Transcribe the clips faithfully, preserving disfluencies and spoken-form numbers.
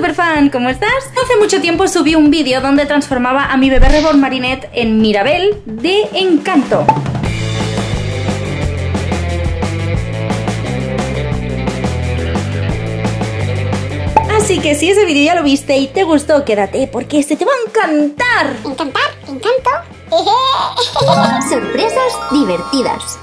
superfan, ¿cómo estás? Hace mucho tiempo subí un vídeo donde transformaba a mi bebé reborn Marinette en Mirabel de Encanto. Así que si ese vídeo ya lo viste y te gustó, quédate porque este te va a encantar. ¿Encantar? ¿Encanto? Sorpresas divertidas.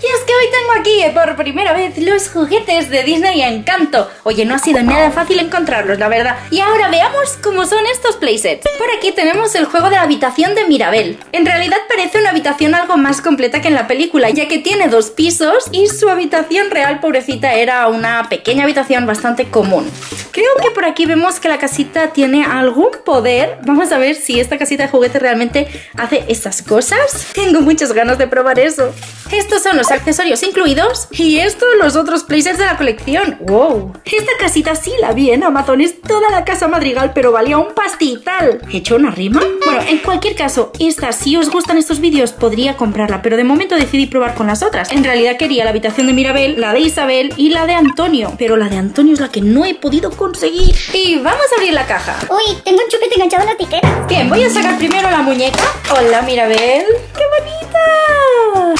Y es que hoy tengo aquí eh, por primera vez los juguetes de Disney Encanto. Oye, no ha sido nada fácil encontrarlos, la verdad. Y ahora veamos cómo son estos playsets. Por aquí tenemos el juego de la habitación de Mirabel. En realidad parece una habitación algo más completa que en la película, ya que tiene dos pisos y su habitación real, pobrecita, era una pequeña habitación bastante común. Creo que por aquí vemos que la casita tiene algún poder. Vamos a ver si esta casita de juguete realmente hace esas cosas. Tengo muchas ganas de probar eso. Estos son los accesorios incluidos y esto los otros playsets de la colección. ¡Wow! Esta casita sí la vi en Amazon, es toda la casa Madrigal, pero valía un pastizal. ¿He hecho una rima? Bueno, en cualquier caso, esta, si os gustan estos vídeos, podría comprarla, pero de momento decidí probar con las otras. En realidad quería la habitación de Mirabel, la de Isabel y la de Antonio, pero la de Antonio es la que no he podido conseguir. Y vamos a abrir la caja. Uy, tengo un chupete enganchado en la piquera. Bien, voy a sacar primero la muñeca. Hola, Mirabel. ¡Qué bonita!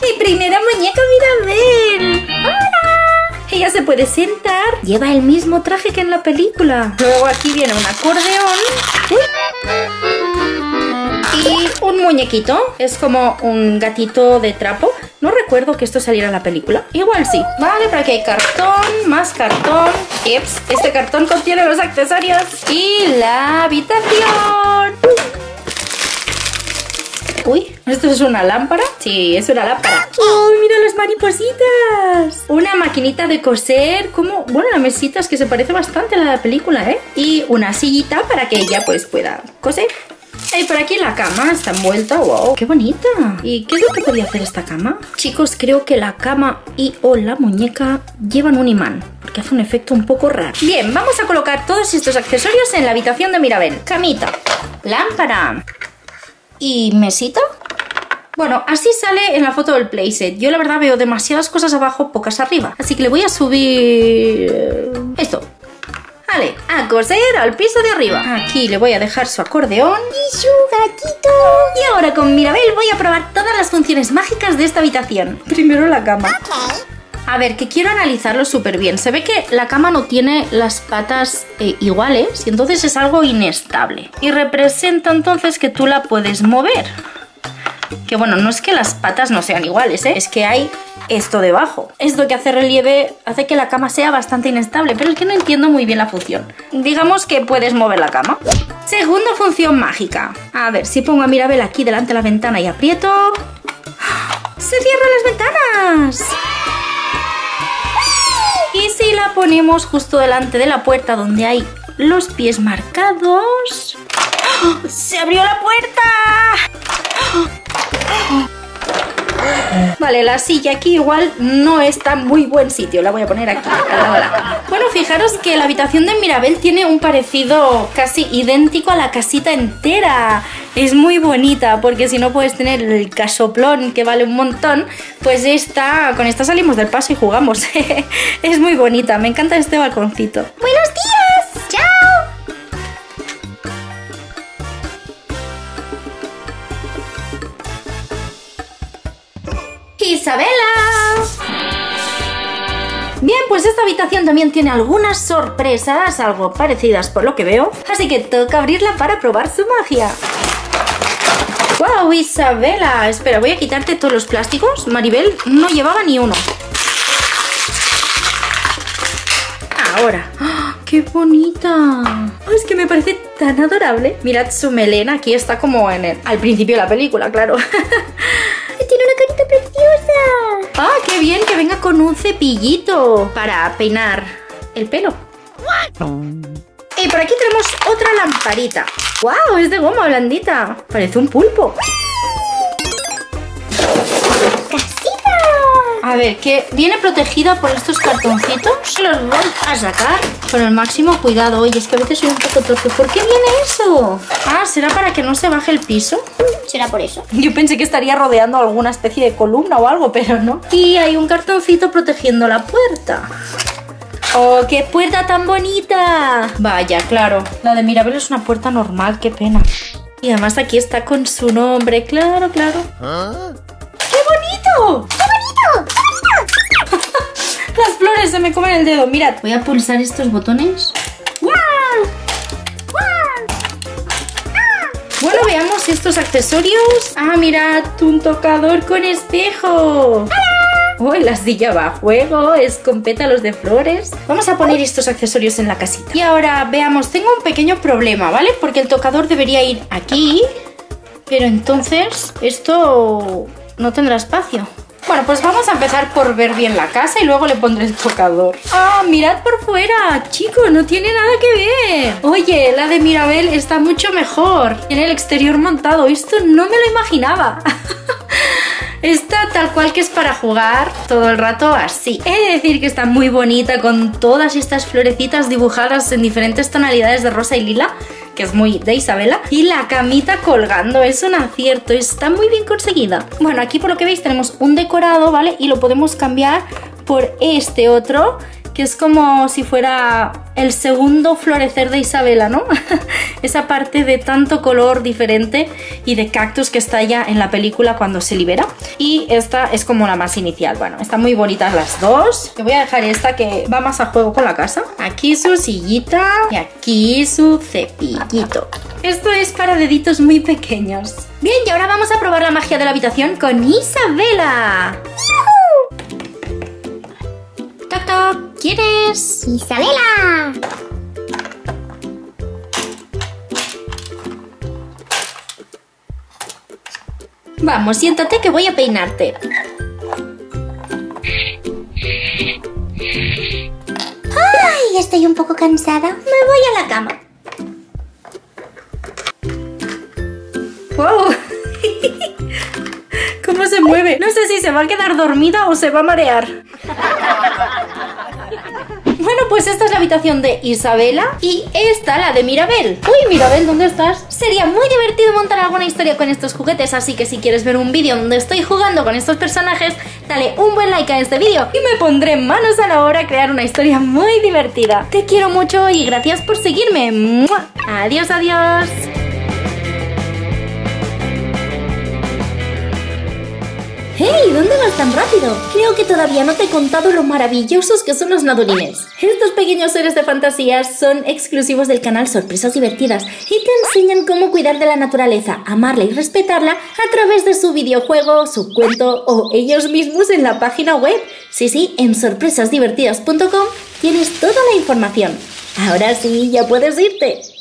¡Mi primera muñeca Mirabel! ¡Hola! Ella se puede sentar. Lleva el mismo traje que en la película. Luego aquí viene un acordeón. Y un muñequito. Es como un gatito de trapo. No recuerdo que esto saliera en la película. Igual sí. Vale, por aquí hay cartón, más cartón. Eps, este cartón contiene los accesorios. Y la habitación. Uy, ¿esto es una lámpara? Sí, es una lámpara. ¡Oh, mira las maripositas! Una maquinita de coser, como... Bueno, la mesita es que se parece bastante a la de la película, ¿eh? Y una sillita para que ella, pues, pueda coser. Y por aquí la cama está envuelta. ¡Wow! ¡Qué bonita! ¿Y qué es lo que podía hacer esta cama? Chicos, creo que la cama y o la muñeca llevan un imán, porque hace un efecto un poco raro. Bien, vamos a colocar todos estos accesorios en la habitación de Mirabel. Camita, lámpara... ¿Y mesita? Bueno, así sale en la foto del playset. Yo la verdad veo demasiadas cosas abajo, pocas arriba. Así que le voy a subir... esto. Vale, a coser al piso de arriba. Aquí le voy a dejar su acordeón. Y su gatito. Y ahora con Mirabel voy a probar todas las funciones mágicas de esta habitación. Primero la cama. Ok. A ver, que quiero analizarlo súper bien. Se ve que la cama no tiene las patas eh, iguales y entonces es algo inestable. Y representa entonces que tú la puedes mover. Que bueno, no es que las patas no sean iguales, ¿eh? Es que hay esto debajo. Esto que hace relieve hace que la cama sea bastante inestable, pero es que no entiendo muy bien la función. Digamos que puedes mover la cama. Segunda función mágica. A ver, si pongo a Mirabel aquí delante de la ventana y aprieto... ¡Se cierran las ventanas! Y si la ponemos justo delante de la puerta donde hay los pies marcados... ¡Oh! ¡Se abrió la puerta! Vale, la silla aquí igual no está en muy buen sitio. La voy a poner aquí, al lado de la cama. Bueno, fijaros que la habitación de Mirabel tiene un parecido casi idéntico a la casita entera. Es muy bonita porque si no puedes tener el casoplón que vale un montón, pues esta, con esta salimos del paso y jugamos. Es muy bonita, me encanta este balconcito. ¡Buenos días! ¡Chao! ¡Isabela! Bien, pues esta habitación también tiene algunas sorpresas, algo parecidas por lo que veo. Así que toca abrirla para probar su magia. ¡Wow, Isabela! Espera, voy a quitarte todos los plásticos. Maribel no llevaba ni uno. Ahora. ¡Oh, qué bonita! Oh, es que me parece tan adorable. Mirad su melena, aquí está como en el, al principio de la película, claro. ¡Tiene una carita preciosa! ¡Ah, oh, qué bien que venga con un cepillito para peinar el pelo! ¿What? Y por aquí tenemos otra lamparita. ¡Wow! Es de goma blandita. Parece un pulpo. ¡Casita! A ver, que viene protegida por estos cartoncitos. Los voy a sacar con el máximo cuidado. Oye, es que a veces soy un poco torpe. ¿Por qué viene eso? Ah, ¿será para que no se baje el piso? ¿Será por eso? Yo pensé que estaría rodeando alguna especie de columna o algo, pero no. Y hay un cartoncito protegiendo la puerta. ¡Oh, qué puerta tan bonita! Vaya, claro. La de Mirabel es una puerta normal, qué pena. Y además aquí está con su nombre, claro, claro. ¿Ah? ¡Qué bonito! ¡Qué bonito! ¡Qué bonito! Las flores se me comen el dedo, mirad. Voy a pulsar estos botones. ¡Wow! Bueno, veamos estos accesorios. Ah, mirad, un tocador con espejo. ¡Hola! Oh, la silla va a fuego, es con pétalos de flores. Vamos a poner estos accesorios en la casita. Y ahora, veamos, tengo un pequeño problema, ¿vale? Porque el tocador debería ir aquí, pero entonces esto no tendrá espacio. Bueno, pues vamos a empezar por ver bien la casa y luego le pondré el tocador. ¡Ah, mirad por fuera! Chicos, no tiene nada que ver. Oye, la de Mirabel está mucho mejor. Tiene el exterior montado. Esto no me lo imaginaba. Está tal cual que es para jugar todo el rato así. He de decir que está muy bonita con todas estas florecitas dibujadas en diferentes tonalidades de rosa y lila, que es muy de Isabela. Y la camita colgando, es un acierto, está muy bien conseguida. Bueno, aquí por lo que veis tenemos un decorado, ¿vale? Y lo podemos cambiar por este otro, que es como si fuera el segundo florecer de Isabela, ¿no? Esa parte de tanto color diferente y de cactus que está ya en la película cuando se libera. Y esta es como la más inicial. Bueno, están muy bonitas las dos. Te voy a dejar esta que va más a juego con la casa. Aquí su sillita y aquí su cepillito. Esto es para deditos muy pequeños. Bien, y ahora vamos a probar la magia de la habitación con Isabela. ¡Toc, toc! ¿Quién es? ¡Isabela! Vamos, siéntate que voy a peinarte. ¡Ay! Estoy un poco cansada. Me voy a la cama. ¡Wow! ¿Cómo se mueve? No sé si se va a quedar dormida o se va a marear. Bueno, pues esta es la habitación de Isabela y esta la de Mirabel. Uy, Mirabel, ¿dónde estás? Sería muy divertido montar alguna historia con estos juguetes, así que si quieres ver un vídeo donde estoy jugando con estos personajes, dale un buen like a este vídeo y me pondré manos a la obra a crear una historia muy divertida. Te quiero mucho y gracias por seguirme. ¡Mua! Adiós, adiós. ¡Hey! ¿Dónde vas tan rápido? Creo que todavía no te he contado lo maravillosos que son los nadurines. Estos pequeños seres de fantasía son exclusivos del canal Sorpresas Divertidas y te enseñan cómo cuidar de la naturaleza, amarla y respetarla a través de su videojuego, su cuento o ellos mismos en la página web. Sí, sí, en sorpresas divertidas punto com tienes toda la información. Ahora sí, ya puedes irte.